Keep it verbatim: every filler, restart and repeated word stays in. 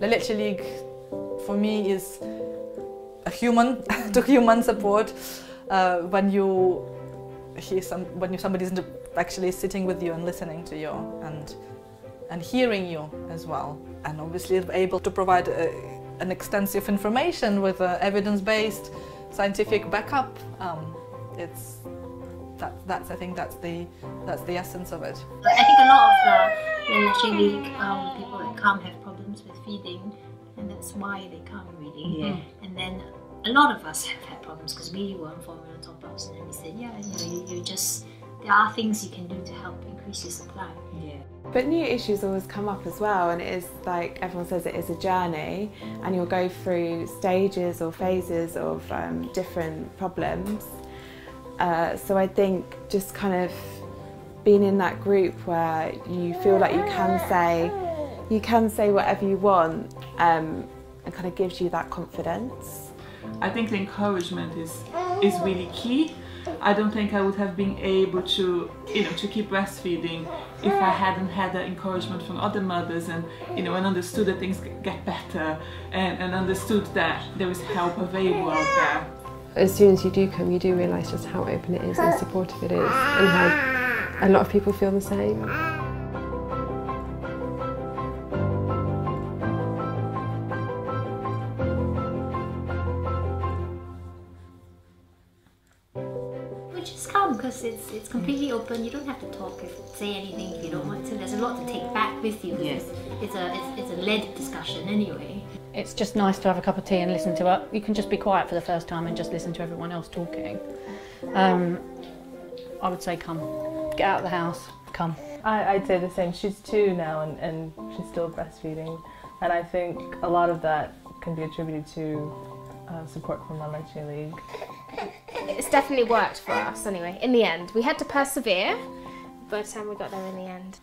La Leche League for me is a human to human support. Uh, when you hear some, when somebody is actually sitting with you and listening to you and and hearing you as well, and obviously able to provide a, an extensive information with evidence-based scientific backup. Um, it's that, that's I think that's the that's the essence of it. I think a lot of the La Leche League um, people that come have problems with feeding, and that's why they come really. Yeah. And then a lot of us have had problems because we were on formula top-ups, and then we said, yeah, you know, you, you just there are things you can do to help increase your supply. Yeah. But new issues always come up as well, and it is, like everyone says, it is a journey, and you'll go through stages or phases of um, different problems. Uh, so I think just kind of being in that group where you feel like you can say you can say whatever you want, um, and kind of gives you that confidence. I think the encouragement is is really key. I don't think I would have been able to you know to keep breastfeeding if I hadn't had that encouragement from other mothers, and you know and understood that things get better, and, and understood that there is help available out there. As soon as you do come, you do realise just how open it is and supportive it is, and how a lot of people feel the same. Just come, because it's it's completely open. You don't have to talk, if, say anything if you don't want to. There's a lot to take back with you. Yes. It's a it's, it's a led discussion anyway. It's just nice to have a cup of tea and listen to it. You can just be quiet for the first time and just listen to everyone else talking. Um, I would say come, get out of the house, come. I, I'd say the same. She's two now, and, and she's still breastfeeding, and I think a lot of that can be attributed to uh, support from La Leche League. It's definitely worked for us anyway, in the end. We had to persevere, but um, we got there in the end.